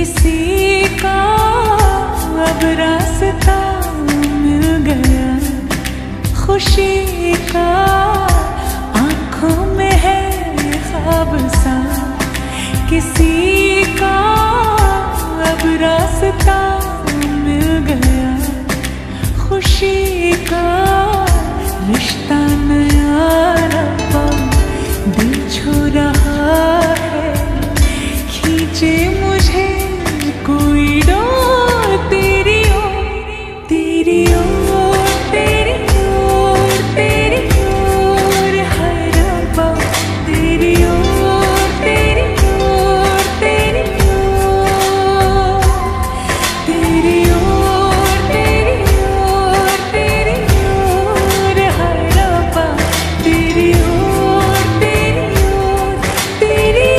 किसी का अब रास्ता मिल गया, खुशी का आँखों में है ख्वाब सा, किसी का अब रास्ता मिल गया, खुशी का रिश्ता नया रब्बा दिल छू रहा है, खींचे मुझे कोई डोर तेरी ओर, तेरी ओर, तेरी ओर, तेरी ओर है रब्बा, तेरी ओर, तेरी ओर, तेरी ओर, तेरी ओर, तेरी ओर, तेरी ओर है रब्बा, तेरी ओर, तेरी ओर, तेरी ओर।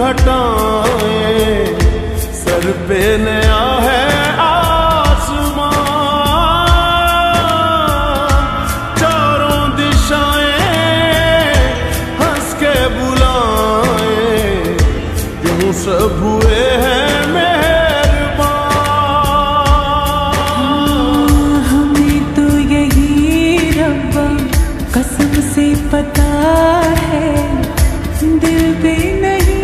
घटाएं सर पे नया है आसमां, चारों दिशाएं हंस के बुलाएं, क्यों सब हुए हैं मेहरबान। हमें तो यही रब्बा कसम से पता है, दिल पे नहीं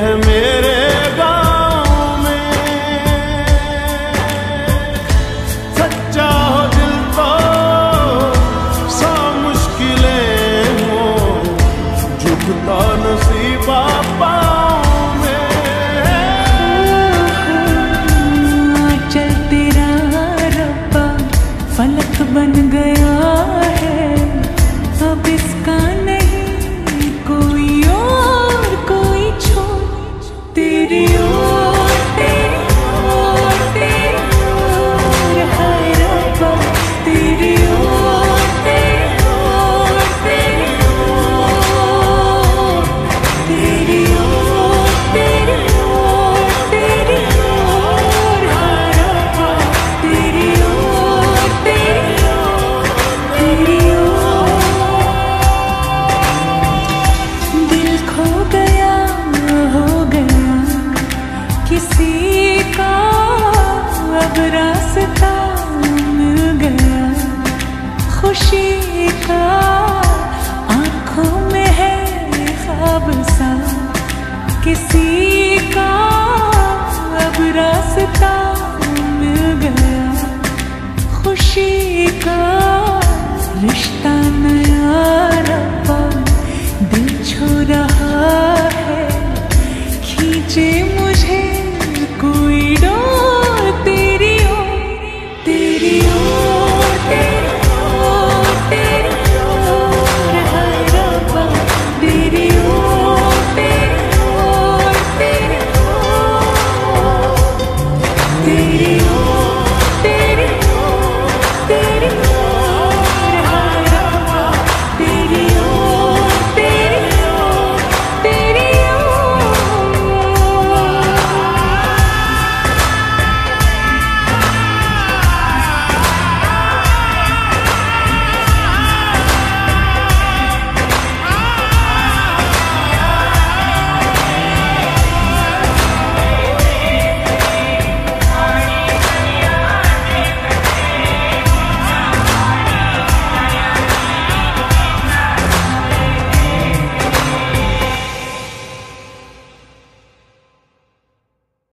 हैं मेरे गाँव में, सच्चा हो दिल तो सा मुश्किलें हो, झुकता नसीबा पाँव में। चल तेरा रब्बा फलक बन गया है, अब इसका नहीं कोई और कोई छोर, तेरी ओर, तेरी ओर, तेरी ओर है रब्बा, तेरी ओर, तेरी ओर, तेरी ओर, तेरी ओर, तेरी ओर, तेरी ओर है रब्बा, तेरी ओर, तेरी ओर, तेरी ओर। दिल खो गया हो गया किसी का, अब रास्ता मिल गया, खुशी का आँखों में है ख्वाब सा, किसी का अब रास्ता मिल गया, खुशी का रिश्ता